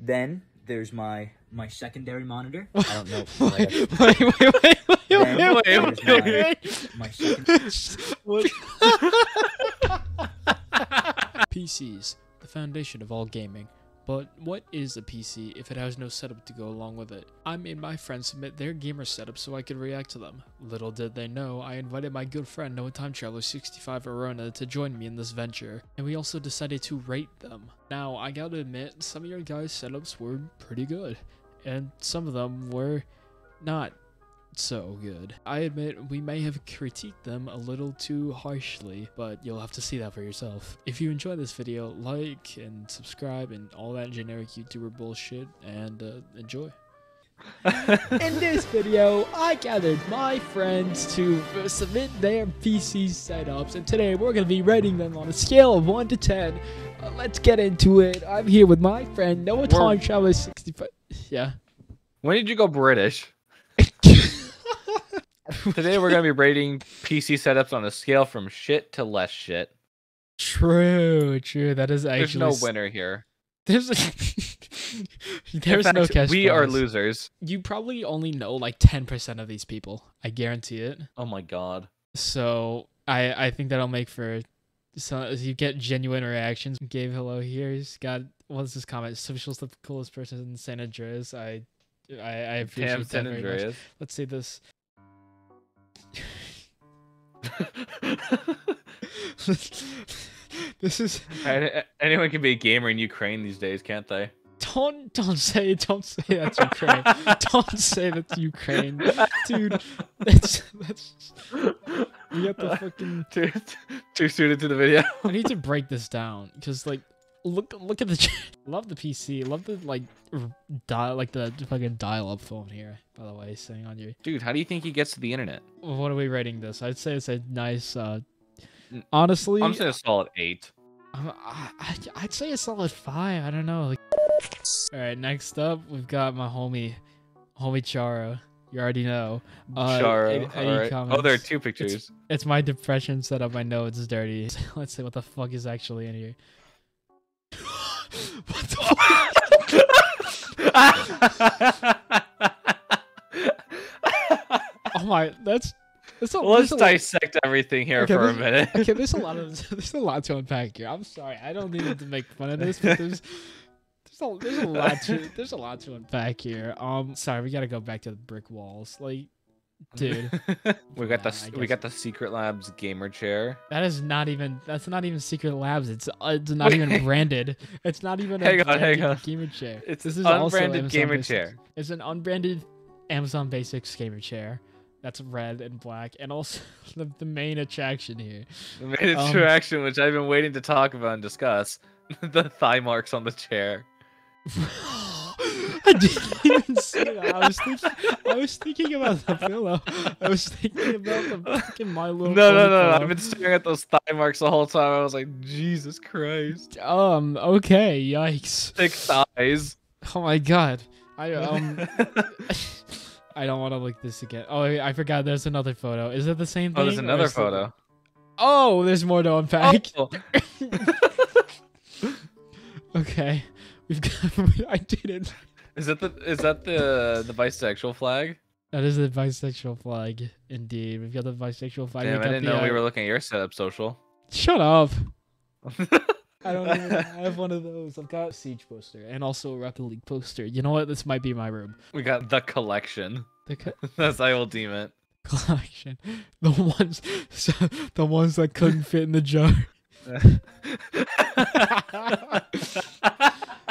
Then there's my secondary monitor. I don't know. Wait. My secondary. PCs, the foundation of all gaming. But what is a PC if it has no setup to go along with it? I made my friends submit their gamer setup so I could react to them. Little did they know, I invited my good friend Noah TimeTraveler65 Arona to join me in this venture, and we also decided to rate them. Now, I gotta admit, some of your guys' setups were pretty good, and some of them were not so good. I admit we may have critiqued them a little too harshly, but you'll have to see that for yourself. If you enjoy this video, like and subscribe and all that generic YouTuber bullshit, and enjoy. In this video, I gathered my friends to submit their PC setups, and today we're going to be rating them on a scale of 1 to 10. Let's get into it. I'm here with my friend Noah TimeTraveler65. Yeah. When did you go British? Today we're going to be rating PC setups on a scale from shit to less shit. True. That is actually... There's no winner here. There's no cash. We are losers. You probably only know like 10% of these people. I guarantee it. Oh my god. So I think that'll make for... So you get genuine reactions. Gabe Hello here. He's got... What's his comment? Social's the coolest person in San Andreas. I appreciate that San Andreas. Very much. Let's see this. This is... Anyone can be a gamer in Ukraine these days, can't they? Don't say that's Ukraine. Don't say that's Ukraine, dude. That's we got the fucking too soon into the video. I need to break this down because, like, look at the... Love the PC. Love the like the fucking dial-up phone here. By the way, sitting on you. Dude, how do you think he gets to the internet? What are we rating this? I'd say it's a nice... honestly, I'm saying a solid 8. I'd say a solid 5. I don't know. Like... All right, next up we've got my homie Charo. You already know. Charo. Right. Oh, there are two pictures. It's my depression setup. I know it's dirty. Let's see what the fuck is actually in here. What the fuck? Oh my, that's a... Let's dissect everything here for a minute. Okay, there's a lot to unpack here. I'm sorry, I don't need to make fun of this, but there's a lot to unpack here. Sorry, we gotta go back to the brick walls, like, dude. we got the Secret Labs gamer chair. That's not even Secret Labs. It's not even branded. It's not even a gamer chair. This is unbranded gamer chair. It's an unbranded Amazon Basics gamer chair. That's red and black, and also the main attraction here. The main attraction, which I've been waiting to talk about and discuss, the thigh marks on the chair. I didn't even see that. I was thinking about the pillow. I was thinking about the fucking My Little... No. I've been staring at those thigh marks the whole time. I was like, Jesus Christ. Okay. Yikes. Thick thighs. Oh my god. I don't want to look this again. Oh, I forgot. There's another photo. Is it the same thing? Oh, there's another photo. Oh, there's more to unpack. Oh. Okay, we've got... I did it. Is that the bisexual flag? That is the bisexual flag, indeed. We've got the bisexual flag. Damn, I didn't know we were looking at your setup, social. Shut up. I don't even have one of those. I've got a Siege poster and also a Rocket League poster. You know what? This might be my room. We got the collection. That's I will deem it. Collection. The ones that couldn't fit in the jar.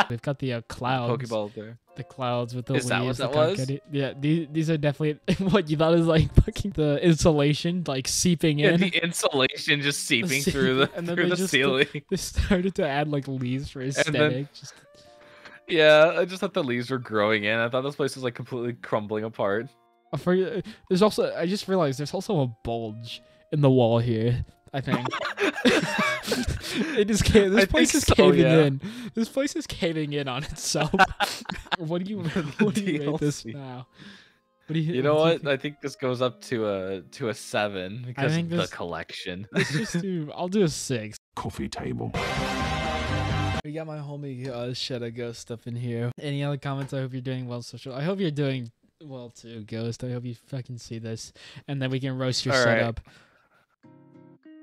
We've got the clouds. Pokeball there. The clouds with the... Is that what that was? Yeah, these are definitely what you thought is like fucking the insulation, like seeping in. Yeah, the insulation just seeping through the ceiling. They started to add like leaves for aesthetic. Yeah, I just thought the leaves were growing in. I thought this place was like completely crumbling apart. I just realized there's also a bulge in the wall here, I think. This place is caving in. This place is caving in on itself. What do you rate this now? You know what? I think this goes up to a 7 because of the collection. I'll do a 6. Coffee table. We got my homie Shadow Ghost up in here. Any other comments? I hope you're doing well, social. I hope you're doing well too, Ghost. I hope you fucking see this, and then we can roast your setup.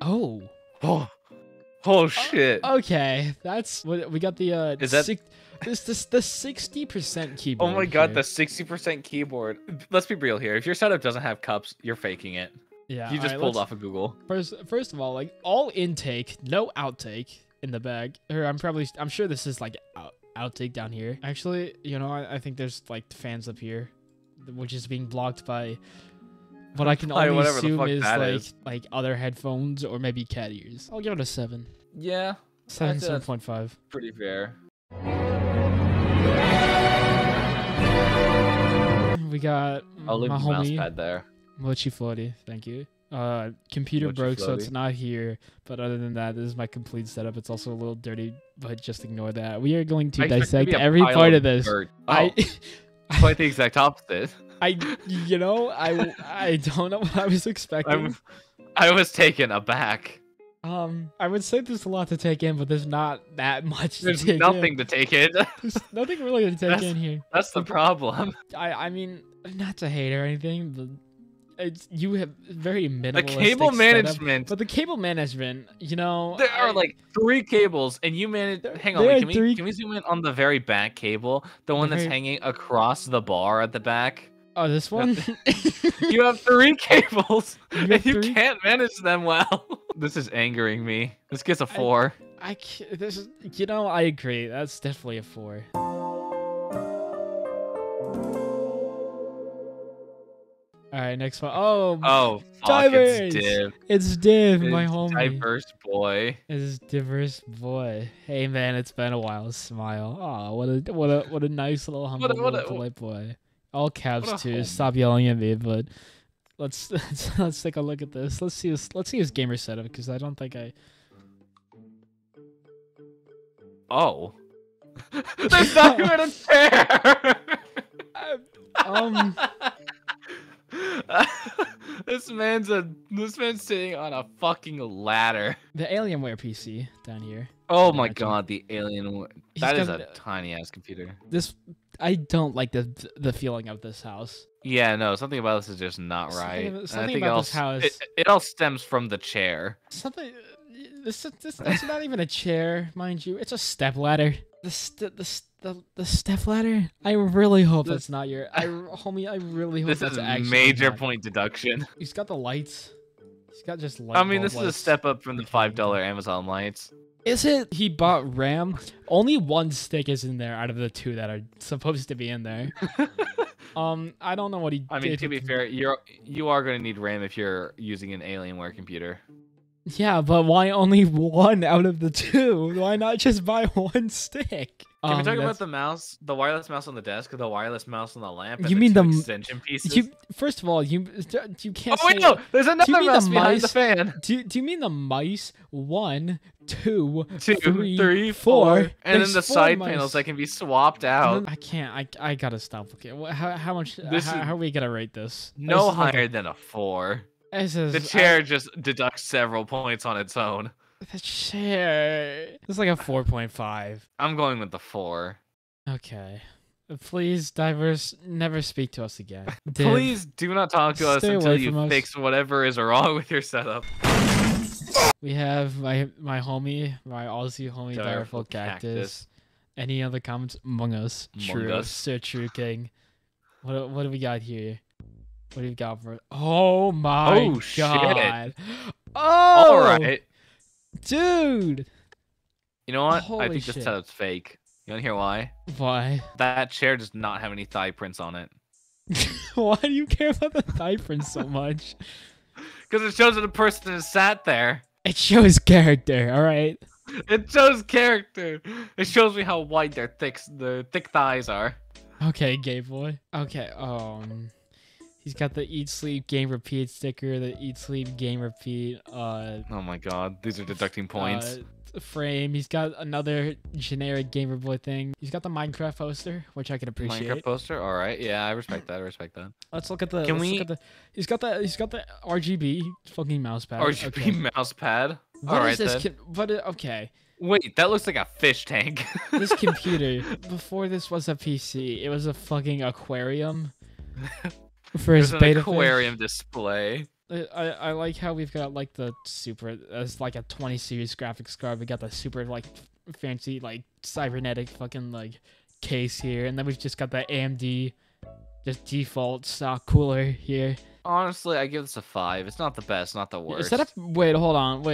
Right. Oh shit. Okay, that's what we got. The is that the 60% keyboard? Oh my god, the 60% keyboard. Let's be real here. If your setup doesn't have cups, you're faking it. Yeah, you just pulled off of Google. First of all, like all intake, no outtake in the bag. Or I'm sure this is like outtake down here. Actually, you know, I think there's like fans up here, which is being blocked by what I can only assume is like other headphones or maybe cat ears. I'll give it a 7. Yeah, 7.5. Pretty fair. We got my homie. Mousepad there. Mochifloaty, thank you. Computer broke, so it's not here. But other than that, this is my complete setup. It's also a little dirty, but just ignore that. We are going to dissect every part of this. Oh, quite the exact opposite. You know, I don't know what I was expecting. I was taken aback. I would say there's a lot to take in, but there's not that much to take in. There's nothing to take in. There's nothing really to take in here. That's the problem. I mean, not to hate or anything, but you have very minimalistic but the cable management, you know, there are like 3 cables, and you manage. Hang on, wait, can we zoom in on the very back cable, the one that's hanging across the bar at the back? Oh, this one. You have 3 cables, and you can't manage them well. This is angering me. This gets a 4. This is, you know, I agree. That's definitely a 4. All right, next one. Oh, fuck, it's Div. It's Div, my homie. Diverse boy. It's Diverse boy. Hey man, it's been a while. Smile. Oh, what a nice little humble little boy. All caps too. Stop yelling at me, but let's take a look at this. Let's see his gamer setup, because I don't think I. Oh. There's not even a chair. This man's sitting on a fucking ladder. The Alienware PC down here. Oh my god, the Alienware. That is a tiny ass computer. This, I don't like the feeling of this house. Yeah, no, something about this is just not right. Something about this house. It all stems from the chair. Something. This not even a chair, mind you. It's a step ladder. The step ladder. I really hope that's not your. Homie, I really hope that's actually. This is a major point deduction. He's got the lights. He's got just lights. I mean, this is a step up from the $5 Amazon lights. Is it? He bought RAM. Only one stick is in there out of the 2 that are supposed to be in there. I don't know what he. I mean, to be fair, you are gonna need RAM if you're using an Alienware computer. Yeah, but why only 1 out of the 2? Why not just buy 1 stick? Can we talk about the mouse, the wireless mouse on the desk, or the wireless mouse on the lamp? And you mean the extension pieces? First of all, you can't. Oh wait, no! There's another mouse behind the fan. Do you mean the mice? 1, 2, 3, 4, and then the side panels that can be swapped out. I can't. I gotta stop looking. How much? How are we gonna rate this? No higher than a 4. The chair just deducts several points on its own. The chair. It's like a 4.5. I'm going with the 4. Okay. Please, Diverse, never speak to us again. Please do not talk to us until you fix whatever is wrong with your setup. We have my homie, my Aussie homie, DirefulCactus. Any other comments? Among Us. True. Sir True King. What do we got here? What do you got for it? Oh my god. Shit. Oh! All right. Dude! You know what? Holy I think shit. This setup's fake. You want to hear why? Why? That chair does not have any thigh prints on it. Why do you care about the thigh prints so much? Because it shows that the person that sat there. It shows character, alright? It shows character. It shows me how wide their thick thighs are. Okay, gay boy. Okay, he's got the eat, sleep, game, repeat sticker, the eat, sleep, game, repeat. Oh my god, these are deducting points. Frame. He's got another generic Gamer Boy thing. He's got the Minecraft poster, which I can appreciate. Minecraft poster? Alright, yeah, I respect that. I respect that. Let's look at the. Can we? He's got the RGB fucking mousepad. RGB mousepad. All right, okay. Wait, that looks like a fish tank. This computer, before this was a PC, it was a fucking aquarium. For his beta aquarium display. I like how we've got like the super, it's like a 20 series graphics card. We got the super like fancy like cybernetic fucking like case here, and then we've just got the AMD just default stock cooler here. Honestly, I give this a 5. It's not the best, not the worst. Is that a... Wait, hold on.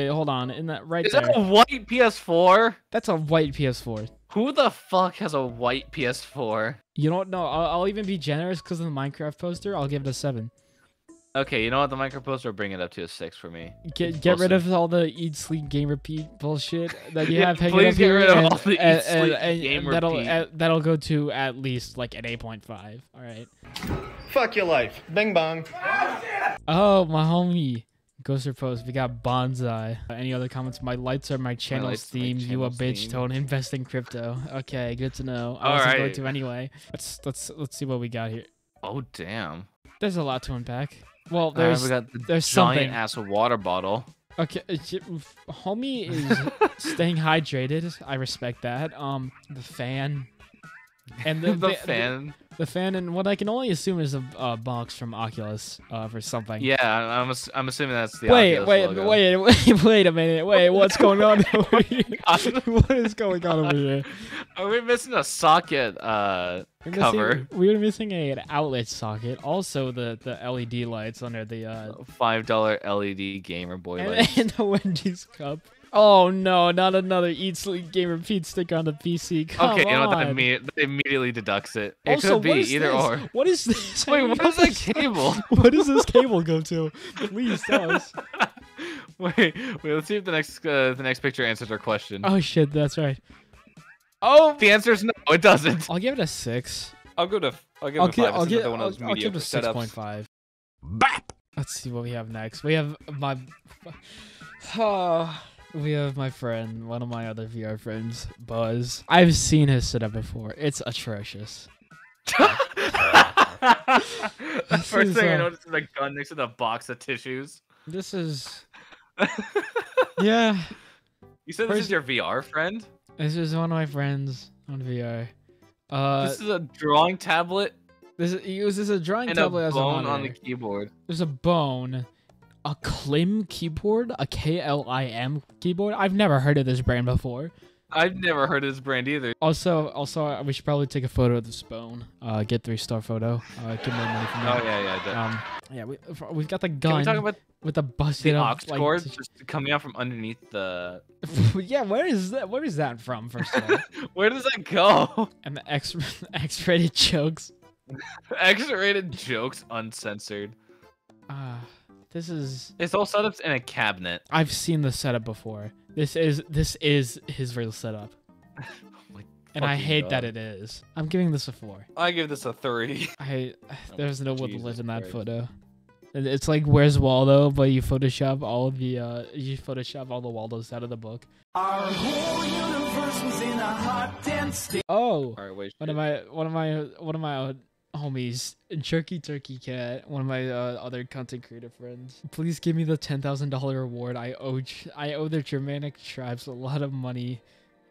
Isn't that right there? Is that a white PS4? That's a white PS4. Who the fuck has a white PS4? You don't know. I'll even be generous because of the Minecraft poster. I'll give it a 7. Okay, you know what? The Minecraft poster will bring it up to a 6 for me. Get rid of all the Eat, Sleep, Game, Repeat bullshit that you have hanging up here. Please get rid of all the Eat, Sleep, Game, Repeat. That'll go to at least like an 8.5. All right. Fuck your life. Bing bong. Oh, my homie. GhostRiposte, we got Bonsai. Any other comments? My lights are my channel's theme. You a bitch. Don't invest in crypto. Okay, good to know. I wasn't going to anyway. Let's see what we got here. Oh, damn. There's a lot to unpack. Well, there's giant ass water bottle. Okay, homie is staying hydrated. I respect that. The fan. And the fan, and what I can only assume is a box from Oculus for something. Yeah, I'm assuming that's the Oculus logo. Wait a minute. Wait, what's going on over here? What is going on over here? Are we missing a socket cover? We're missing an outlet socket. Also, the LED lights under the... $5 LED Gamer Boy lights. And the Wendy's cup. Oh no, not another Eat, Sleep, Game, Repeat sticker on the PC. Come on. You know what? That immediately deducts it. It could be either or. What is this? Wait, what is that cable? What does this cable go to? Please tell us. Wait, let's see if the next picture answers our question. Oh shit, that's right. Oh, the answer is no, it doesn't. I'll give it a 6. I'll give it a 6.5. Bap! Let's see what we have next. We have my... We have my friend, one of my other VR friends, Buzz. I've seen his setup before. It's atrocious. The first thing I noticed is a gun next to the box of tissues. This is... Yeah. You said this is your VR friend? This is one of my friends on VR. This is a drawing tablet. He uses a drawing tablet as a monitor. And a bone on the keyboard. There's a bone. A Klim keyboard? A K-L-I-M keyboard? I've never heard of this brand before. I've never heard of this brand either. Also, we should probably take a photo of this bone. Get 3-star photo. Give more money for me. Oh, yeah. Yeah, we've got the gun. Can we talk about with the busted aux cord just coming out from underneath the... Yeah, where is that? Where is that from, first of all? Where does that go? And the X-rated jokes. X-rated jokes uncensored. This is... It's all set up in a cabinet. I've seen the setup before. This is his real setup. And I hate that it is. I'm giving this a 4. I give this a 3. There's no woodland in that photo. It's like Where's Waldo, but you Photoshop all the Waldos out of the book. Our whole universe was in a hot dense state. Oh, one of my homies, Jerky Turkey Cat, one of my other content creator friends. Please give me the $10,000 reward. I owe the Germanic tribes a lot of money,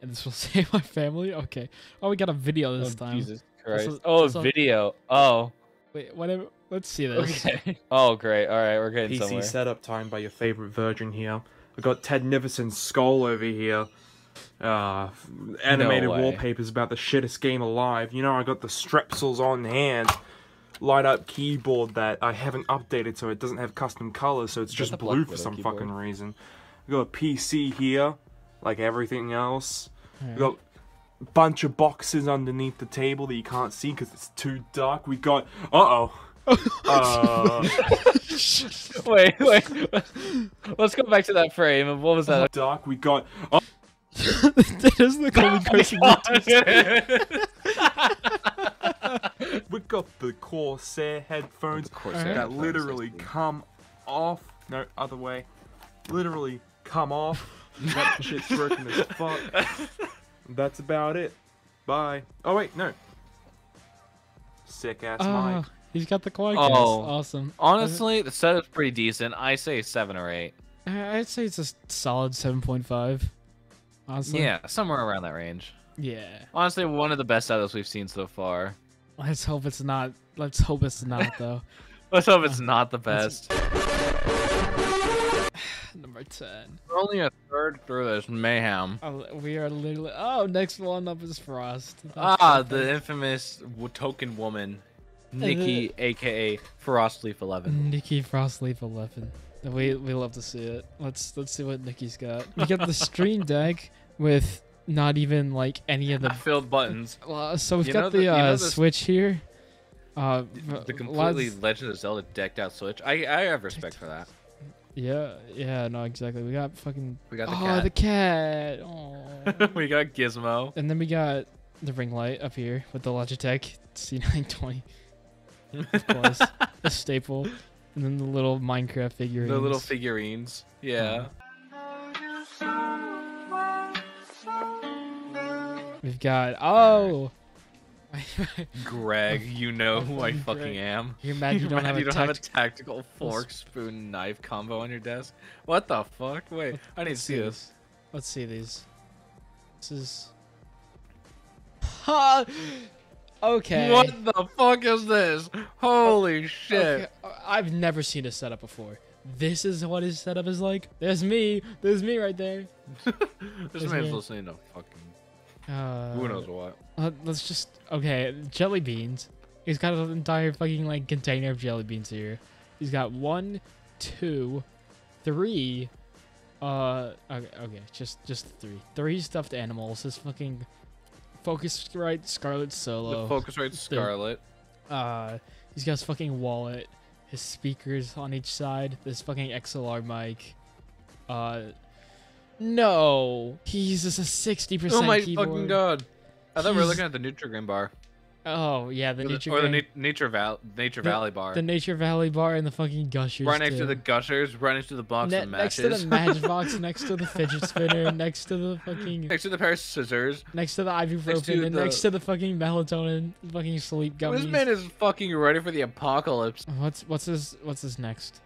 and this will save my family. Okay. Oh, we got a video this time. Jesus Christ! A video. Oh. Wait. Whatever. Let's see this. Okay. Oh, great. All right, we're getting somewhere. PC setup time by your favorite virgin here. I got Ted Niverson's skull over here. Animated wallpapers about the shittest game alive. You know, I got the strepsils on hand. Light up keyboard that I haven't updated, so it doesn't have custom colors, so it's just blue for some fucking reason. We got a PC here, like everything else. Right. We got a bunch of boxes underneath the table that you can't see because it's too dark. We got... Wait. Let's go back to that frame. What was that? Dark. We got... That doesn't look like we got the Corsair headphones that literally come off. No, other way. Literally come off. That shit's broken as fuck. That's about it. Bye. Oh, wait, no. Sick ass mic. He's got the quad cast. Awesome. Honestly, the setup's pretty decent. I say 7 or 8. I'd say it's a solid 7.5. Honestly. Yeah, somewhere around that range. Yeah. Honestly, one of the best titles we've seen so far. Let's hope it's not. Let's hope it's not, though. Let's hope it's not the best. Number 10. We're only a third through this mayhem. Oh, we are literally. Oh, next one up is Frost. That's the infamous token woman, Nikki, aka Frostleaf11. Nikki Frostleaf11. We love to see it. Let's see what Nikki's got. We got the Stream Deck with not even like any of the filled buttons. So we've got the Switch here. The completely Legend of Zelda decked out Switch. I have respect for that. Yeah, yeah, no, exactly. We got fucking. We got the cat. The cat. Oh. We got Gizmo. And then we got the ring light up here with the Logitech C920. Of course, the staple. And then the little Minecraft figurines. The little figurines. Yeah. We've got Greg, you know who I fucking am. You're mad you don't, have a tactical fork, spoon, knife combo on your desk. What the fuck? Wait, I need to see this. Let's see these. This is. Ha! Okay. What the fuck is this? Holy shit! Okay. I've never seen a setup before. This is what his setup is like. There's me. There's me right there. This man's listening to fucking. Who knows what? Let's just jelly beans. He's got an entire fucking like container of jelly beans here. He's got 1, 2, 3. Okay, just 3. 3 stuffed animals. This fucking Focusrite Scarlet Solo. The Focusrite Scarlet. He's got his fucking wallet. His speakers on each side. This fucking XLR mic. No, he's just a 60% keyboard. Oh my fucking god! I thought we were looking at the Nutrigrain bar. Oh yeah, the Nutrigrain. Or the Nature Valley bar. The Nature Valley bar and the fucking Gushers. Right next to the Gushers, right next to the box of matches. Next to the matchbox, next to the fidget spinner, next to the fucking. Next to the pair of scissors. Next to the ibuprofen, and next to the fucking melatonin, fucking sleep gummies. This man is fucking ready for the apocalypse. What's his next?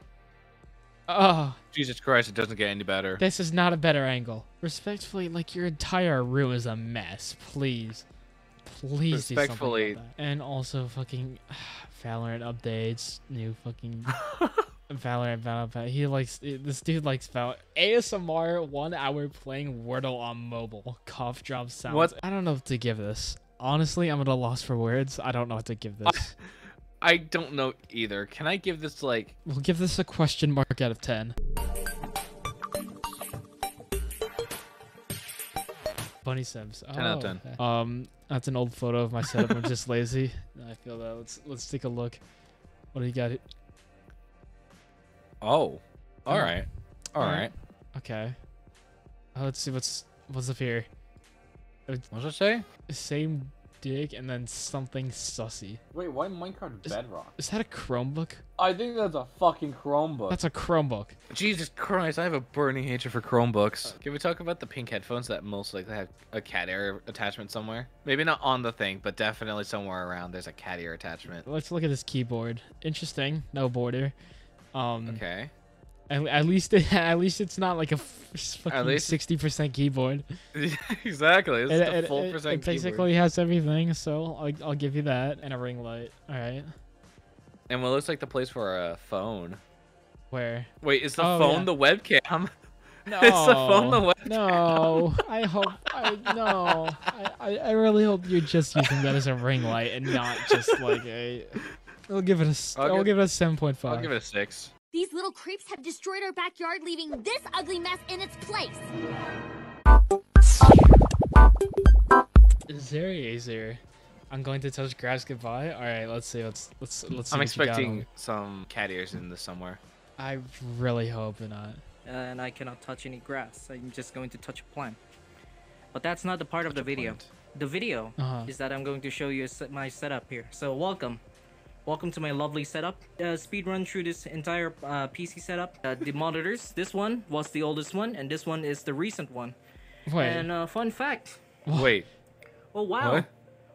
Oh Jesus Christ! It doesn't get any better. This is not a better angle. Respectfully, like your entire room is a mess. Please, please. Respectfully. Do something about that. And also, fucking Valorant updates. New fucking Valorant battle pass. He likes this dude likes Valorant. ASMR 1 hour playing Wordle on mobile. Cough drop sounds. What? I don't know what to give this. Honestly, I'm at a loss for words. I don't know what to give this. I don't know either. Can I give this like... We'll give this a question mark out of 10. BunnySimpss. Oh, 10 out of 10. Okay. That's an old photo of my setup. I'm just lazy. I feel that. Let's take a look. What do you got here? Oh. Alright. Alright. Okay. Let's see what's up here. What does it say? Same... Dig and then something sussy. Wait, why Minecraft Bedrock? Is that a Chromebook? I think that's a fucking Chromebook. That's a Chromebook. Jesus Christ, I have a burning hatred for Chromebooks. Can we talk about the pink headphones that most likely have a cat ear attachment somewhere? Maybe not on the thing, but definitely somewhere around there's a cat ear attachment. Let's look at this keyboard. Interesting. No border. Okay. At least it's not like a fucking 60% keyboard. Exactly, it's a full percent keyboard. It basically has everything, so I'll give you that and a ring light. All right. And what looks like the place for a phone. Where? Wait, is the phone the webcam? No. It's the phone the webcam. No. I hope. No. I really hope you're just using that as a ring light and not just like a. I'll give it a 7.5. I'll give it a 6. These little creeps have destroyed our backyard, leaving this ugly mess in its place. Zeri, I'm going to touch grass goodbye. All right, let's see. Let's see. I'm expecting some cat ears in this somewhere. I really hope not. And I cannot touch any grass. I'm just going to touch a plant. But that's not the part of the video. The video is that I'm going to show you my setup here. So welcome. Welcome to my lovely setup. Speed run through this entire PC setup. The monitors. This one was the oldest one, and this one is the recent one. Wait. And fun fact. Wait. Oh wow! What?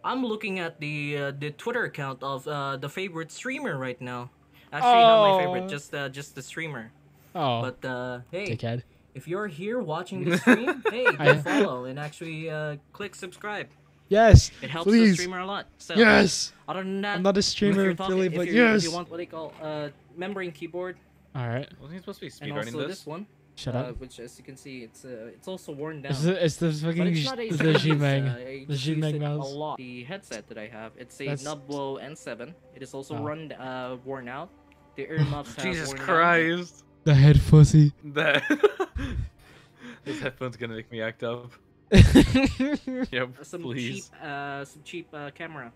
I'm looking at the Twitter account of the favorite streamer right now. Actually, not my favorite, just the streamer. Oh. But hey, dickhead. If you're here watching the stream, hey, go follow and actually click subscribe. Yes, it helps the streamer a lot. So, yes. Other than that, I'm not a streamer, Philly, but yes. If you want what they call membrane keyboard. All right. Wasn't he supposed to be speedrunning this one? Shut up. Which, as you can see, it's also worn down. It's the fucking Zhimeng mouse. The headset that I have, it's a Nubwo N7. It is also worn out. The earmuffs have Jesus Christ. Out. The head fuzzy. This headphone's gonna make me act up. Yep, some cheap camera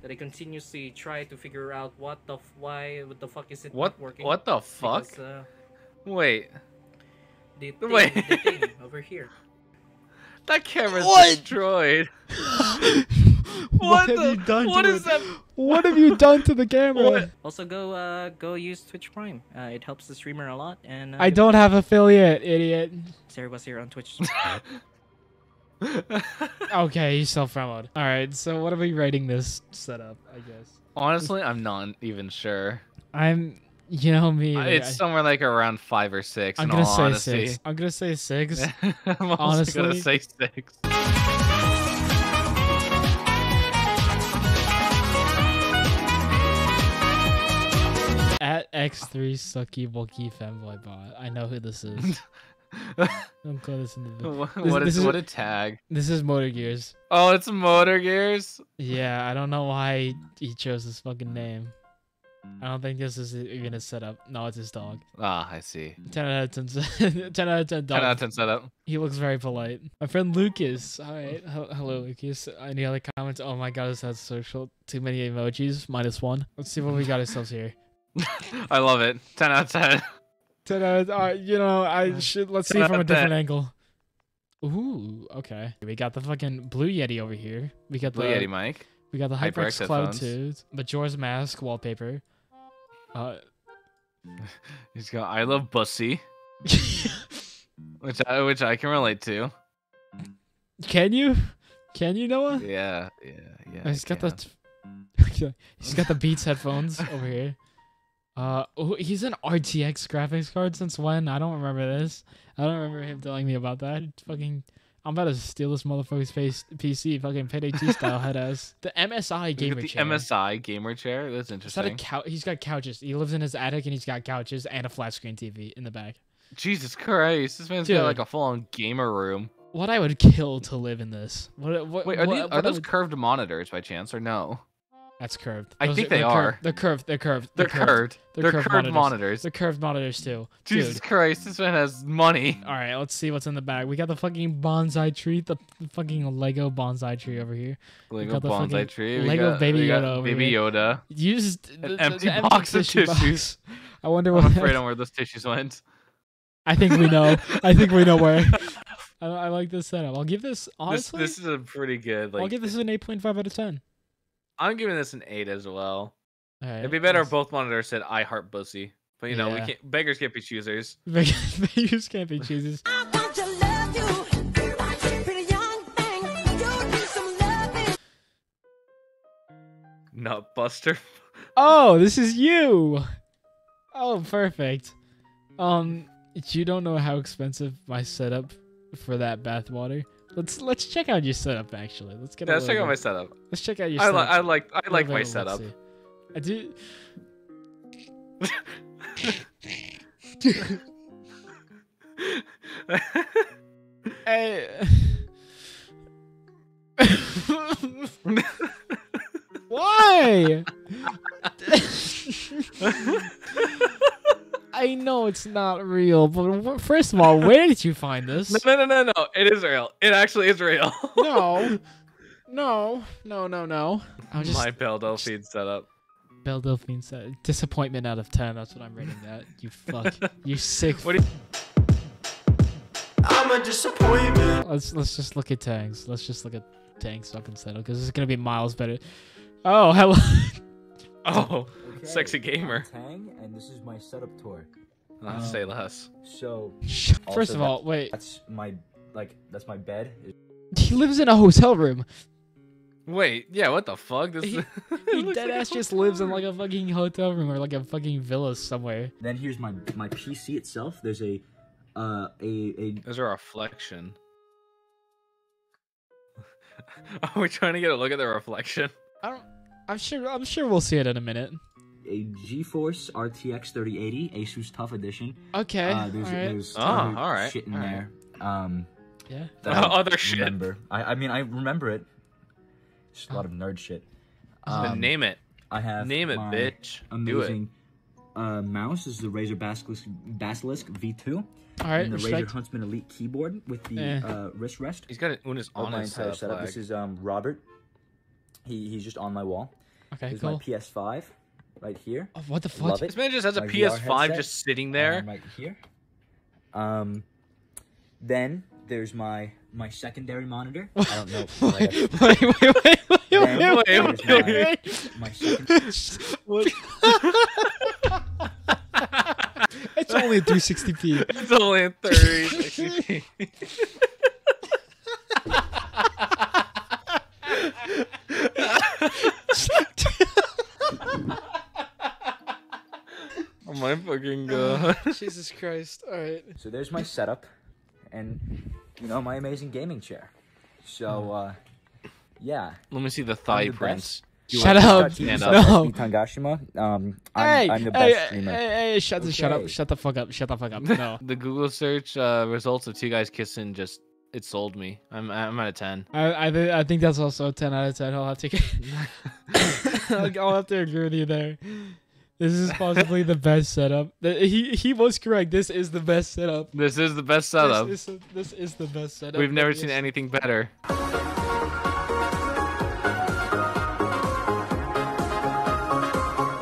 that I continuously try to figure out what the fuck is it not working? What the fuck? Because, wait. The thing over here. That camera's destroyed. What have you done to the camera? What? Also, go use Twitch Prime. It helps the streamer a lot. And I don't have affiliate, idiot. Sarah was here on Twitch. Okay, you self-promoted. All right, so what are we rating this setup? I guess. Honestly, I'm not even sure. You know me. It's somewhere like around 5 or 6. I'm gonna say honesty. 6. I'm gonna say 6. I'm honestly gonna say 6. At X3 sucky bulky fanboy bot. I know who this is. I'm calling this in the video. What a tag. This is Motorgears. Oh, it's Motorgears? Yeah, I don't know why he chose this fucking name. I don't think this is even a setup. No, it's his dog. Ah, I see. 10 out of 10. 10 out of 10 dog. 10 out of 10 setup. He looks very polite. My friend Lucas. All right. Hello, Lucas. Any other comments? Oh my god, this has social. Too many emojis. -1. Let's see what we got ourselves here. I love it. 10 out of 10. 10 out of 10. You know, I should. Let's see from a different angle. Ooh, okay. We got the fucking Blue Yeti over here. We got the Blue Yeti mic. We got the HyperX Cloud 2, Majora's Mask wallpaper. He's got I Love Bussy, which I can relate to. Can you? Can you, Noah? Yeah. Oh, he's got the Beats headphones over here. Oh, he's an RTX graphics card since when? I don't remember this. I don't remember him telling me about that. It's fucking. I'm about to steal this motherfucker's PC, fucking Payday 2 style headass. The MSI gamer chair. The MSI gamer chair? That's interesting. Is that a he's got couches. He lives in his attic and he's got couches and a flat screen TV in the back. Jesus Christ. This man's got like a full-on gamer room. What I would kill to live in this. Wait, are those curved monitors by chance or no? That's curved. I think they are. They're curved. They're curved. They're curved. They're curved monitors. They're curved monitors too. Jesus Christ, this man has money. All right, let's see what's in the bag. We got the fucking bonsai tree, the fucking Lego bonsai tree over here. Lego bonsai tree. Lego Baby Yoda over here. Baby Yoda. Used an empty box of tissues. I wonder what. I'm afraid on where those tissues went. I think we know. I think we know where. I like this setup. I'll give this honestly. This is a pretty good. I'll give this an 8.5 out of 10. I'm giving this an 8 as well. All right, it'd be better if both monitors said "I heart bussy," but you know we can't. Beggars can't be choosers. Beggars can't be choosers. I want to love you, pretty young thing. You need some loving. Nut Buster. Oh, this is you. Oh, perfect. You don't know how expensive my setup for that bathwater. Let's check out your setup actually. Let's get. Let's check out my setup. Let's check out your setup. I like my setup. I do. Why? I know it's not real, but first of all, where did you find this? No. It is real. It actually is real. No. My Belle Delphine setup. Belle Delphine said disappointment out of 10. That's what I'm rating that. You fuck. You sick. I'm a disappointment. Let's just look at Tang's. Let's just look at Tang's fucking setup because it's gonna be miles better. Oh hello. Oh. Okay, sexy gamer. Tang, and this is my setup tour. Say less. So, first of all, wait. That's my bed. He lives in a hotel room. Wait, yeah, what the fuck? This he deadass just lives in like a fucking hotel room or like a fucking villa somewhere. Then here's my PC itself. There's a There's a reflection. Are we trying to get a look at the reflection? I'm sure we'll see it in a minute. A GeForce RTX 3080 Asus Tough Edition. Okay. There's other shit in there. Yeah. Other shit. I mean, I remember it. It's just a lot of nerd shit. Name it. I have. Name it, bitch. Amazing. Do it. Mouse is the Razer Basilisk V2. All right. And the Razer Huntsman Elite keyboard with the wrist rest. He's got it when it's on my entire setup. This is Robert. He's just on my wall. Okay. Here's my PS5. Right here. Oh, what the fuck? This man just has a PS5 just sitting there. Right here. Then there's my secondary monitor. I don't know. Wait. My secondary. It's only in 360p. It's only in 360p. Oh my fucking god. Jesus Christ. Alright. So there's my setup and, you know, my amazing gaming chair. So, yeah. Let me see the thigh prints. Shut up. No. SbTangashima. I'm the best streamer. Hey, shut up. Shut the fuck up. Shut the fuck up. No. The Google search results of two guys kissing just... It sold me. I'm at a 10. I think that's also a 10 out of 10. I'll have to agree with you there. This is possibly the best setup. He was correct. This is the best setup. This is the best setup. This is the best setup. We've never seen anything better.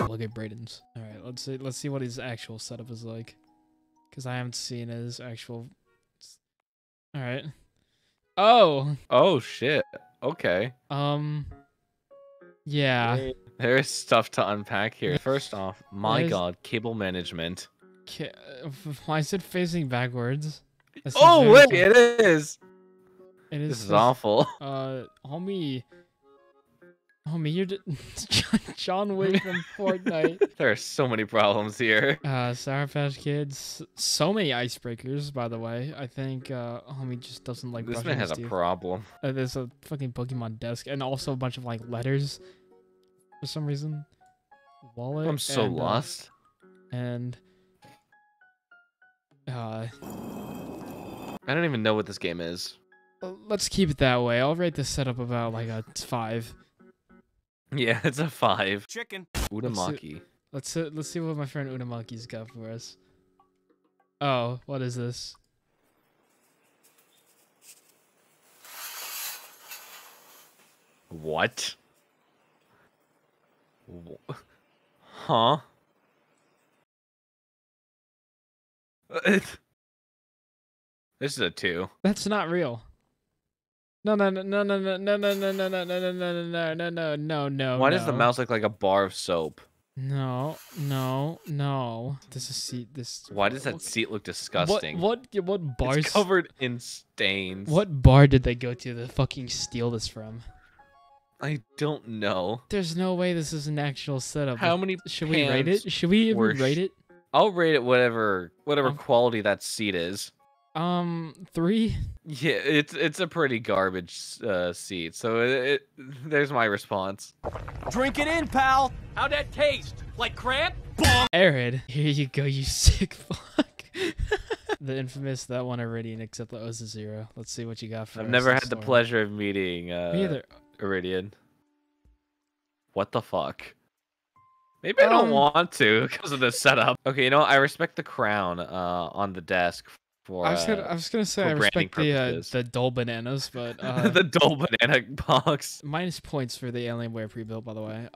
Look at Braden's. All right, let's see what his actual setup is like, because I haven't seen his actual. All right. Oh. Oh shit. Okay. Yeah. Wait. There is stuff to unpack here. First off, my god, cable management. Why is it facing backwards? Oh, wait, it is. It is. This is awful. Homie, you're John Wick from Fortnite. There are so many problems here. Sour Patch Kids. So many icebreakers, by the way. I think homie just doesn't like brushing his teeth. This man has a problem. There's a fucking Pokemon desk and also a bunch of like letters. For some reason, wallet. I'm so lost. I don't even know what this game is. Let's keep it that way. I'll rate this setup about like a 5. Yeah, it's a 5. Chicken. Udamaki. Let's see what my friend Udamaki's got for us. Oh, what is this? What? Huh? This is a 2. That's not real. No. Why does the mouse look like a bar of soap? No. This is seat. This. Why does that seat look disgusting? What bar? It's covered in stains. What bar did they go to fucking steal this from? I don't know. There's no way this is an actual setup. How many should we rate it? Should we even rate it? I'll rate it whatever quality that seat is. 3. Yeah, it's a pretty garbage seat. So there's my response. Drink it in, pal. How'd that taste? Like crap? Arid, here you go, you sick fuck. The infamous That0neEridian, except that was a 0. Let's see what you got for us. I've never had the pleasure of meeting. Me either. Iridian. What the fuck? Maybe I don't want to because of the setup. Okay, you know what? I respect the crown on the desk for. I was gonna say I respect the dull bananas, but the dull banana box. Minus points for the Alienware pre-built, by the way.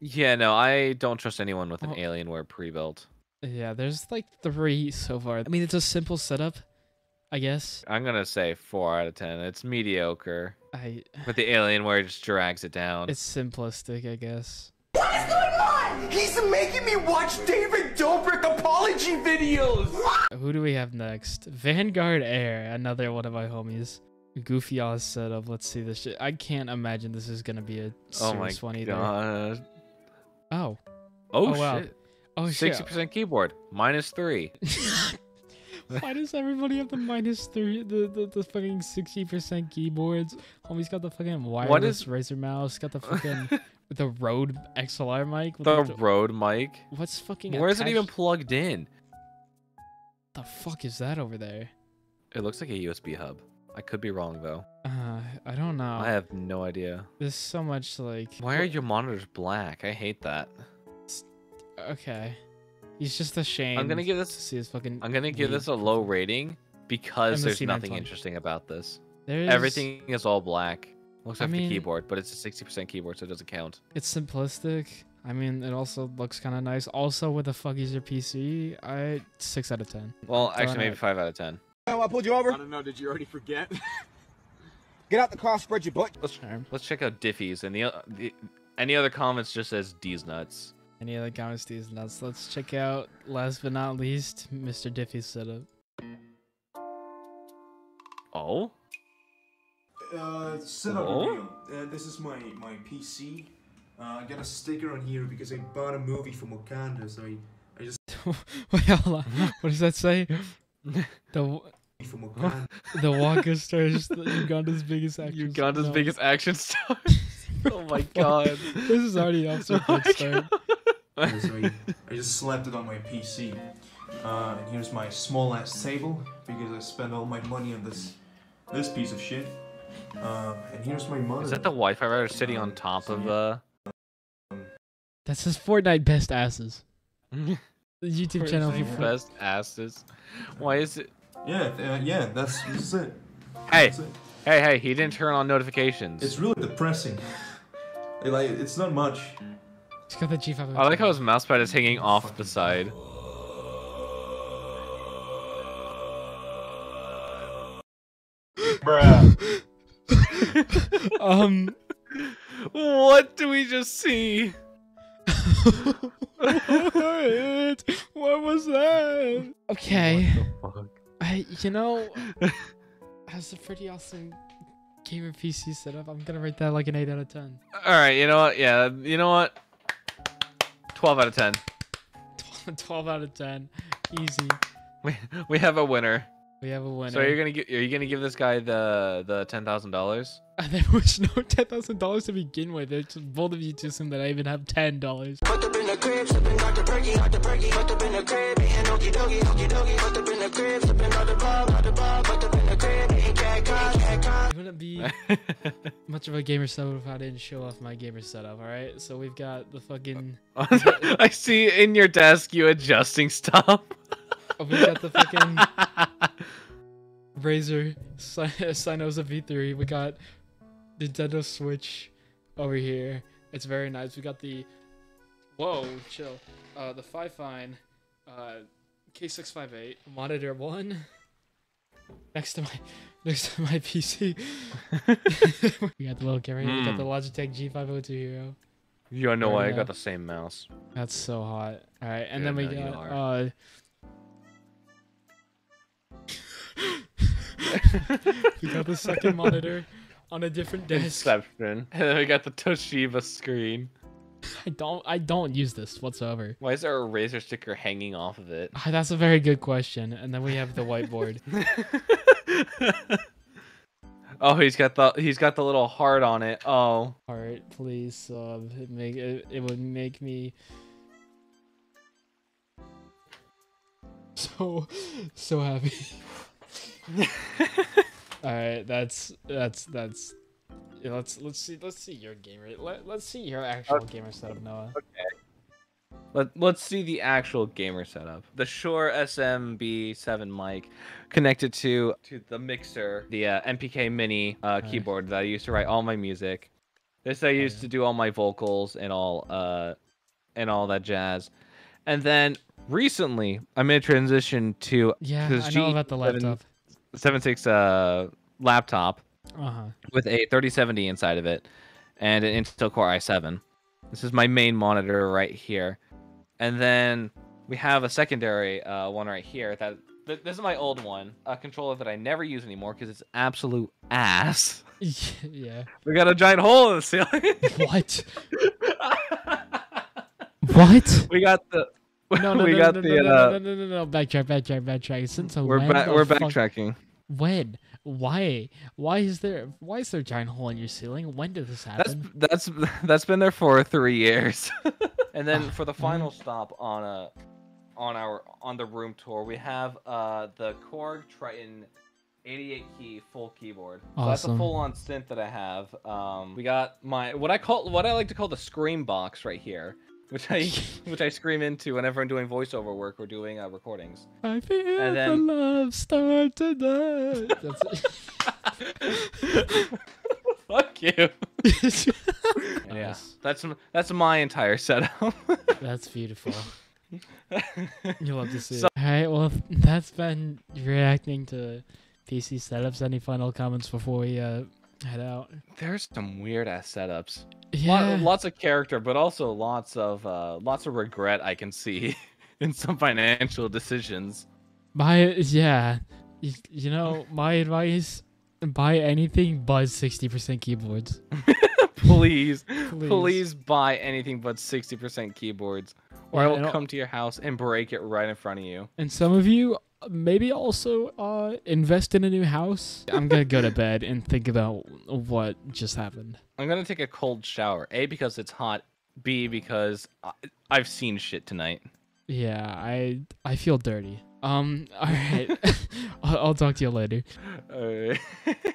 Yeah, no, I don't trust anyone with an Alienware pre-built. Yeah, there's like 3 so far. I mean, it's a simple setup, I guess. I'm gonna say 4 out of 10. It's mediocre. But the Alienware just drags it down. It's simplistic, I guess. What is going on? He's making me watch David Dobrik apology videos! Who do we have next? Vanguard Air, another one of my homies. goofy ass setup. Let's see this shit. I can't imagine this is gonna be a serious one either. God. Oh. Oh shit. Wow. Oh shit. 60% keyboard. -3. Why does everybody have the -3? The fucking 60% keyboards. Homie's got the fucking wireless Razer mouse. Got the fucking the Rode XLR mic. The Rode mic. What's fucking? Where is it even plugged in? The fuck is that over there? It looks like a USB hub. I could be wrong though. I don't know. I have no idea. There's so much like. Why are your monitors black? I hate that. Okay. He's just ashamed. I'm gonna give this. See his fucking. I'm gonna give this a low rating because there's nothing interesting about this. Everything is all black. Looks like the keyboard, but it's a 60% keyboard, so it doesn't count. It's simplistic. I mean, it also looks kind of nice. Also, with the fuck is your PC? 6 out of 10. Well, actually, maybe 5 out of 10. I pulled you over. I don't know. Did you already forget? Get out the car, spread your butt. Let's check out Diffy's and the any other comments just says D's nuts. Any other comments, D's nuts. Let's check out, last but not least, Mr. Diffy's setup. Oh. Setup. Oh? This is my PC. I got a sticker on here because I bought a movie from Wakanda, so I just. Wait, hold on. What does that say? The Walker stars, Uganda's biggest action. Uganda's biggest action star. Oh my god. This is already off to a good start. I just slapped it on my PC. And here's my small ass table because I spent all my money on this piece of shit. And here's my monitor. Is that the Wi-Fi router sitting on top of That says Fortnite best asses. The YouTube channel for best asses. Why is it? Yeah, that's it. Hey, that's it. hey! He didn't turn on notifications. It's really depressing. Like, it's not much. He's got the G502. I like how his mousepad is hanging off the side. Bruh. What do we just see? What was that? Okay. What the fuck? You know, that's a pretty awesome gamer PC setup. I'm gonna rate that like an 8 out of 10. All right, you know what? Yeah, you know what? 12 out of 10. 12 out of 10, easy. We have a winner. We have a winner. So are you gonna give this guy the $10,000? There was no $10,000 to begin with. It's bold of you to assume that I even have $10. Put up in the crib, slipping out the perky, out the perky. Put up in the crib, and okie dokie, okie dokie. Put up in the crib, slipping out the bar, put up in the crib, and cat. It wouldn't be much of a gamer setup if I didn't show off my gamer setup. All right, so we've got the fucking. I see in your desk you adjusting stuff. We got the fucking Razer Sinoza V3. We got Nintendo Switch over here. It's very nice. We got the the Fifine K658 monitor one next to my PC. We got the little camera. We got the Logitech G502 Hero. You don't know why I got the same mouse. That's so hot. All right, and then we got. We got the second monitor on a different desk. Inception. And then we got the Toshiba screen. I don't use this whatsoever. Why is there a Razer sticker hanging off of it? That's a very good question. And then we have the whiteboard. Oh, he's got the little heart on it. Oh. Heart, please sub. It would make me. So happy. All right, that's. Yeah, let's see your gamer. Let's see your actual gamer setup, Noah. Okay. Let's see the actual gamer setup. The Shure SM7B mic, connected to the mixer, the MPK mini keyboard that I used to write all my music. This I used to do all my vocals and all that jazz, and then. Recently, I made a transition to this I know about the laptop. 7.6 laptop with a 3070 inside of it and an Intel Core i7. This is my main monitor right here. And then we have a secondary one right here that This is my old one, a controller that I never use anymore because it's absolute ass. Yeah. We got a giant hole in the ceiling. What? What? We got the. No, backtrack. Since we're backtracking. When? Why? Why is there a giant hole in your ceiling? When did this happen? That's been there for 3 years. And then for the final stop on the room tour, we have the Korg Triton 88 key full keyboard. Awesome. So that's a full-on synth that I have. We got my what I like to call the scream box right here, which I scream into whenever I'm doing voiceover work or doing recordings. I feel the love start tonight. Fuck you. Yeah, that's my entire setup. That's beautiful. You'll love to see it. Alright, well, that's been reacting to PC setups. Any final comments before we head out? There's some weird ass setups. Yeah. Lots of character, but also lots of regret I can see in some financial decisions. My advice, buy anything but 60% keyboards. Please buy anything but 60% keyboards, or I will come to your house and break it right in front of you. And some of you maybe also invest in a new house. I'm going to go to bed and think about what just happened. I'm going to take a cold shower. A, because it's hot. B, because I've seen shit tonight. Yeah, I feel dirty. All right. I'll talk to you later. All right.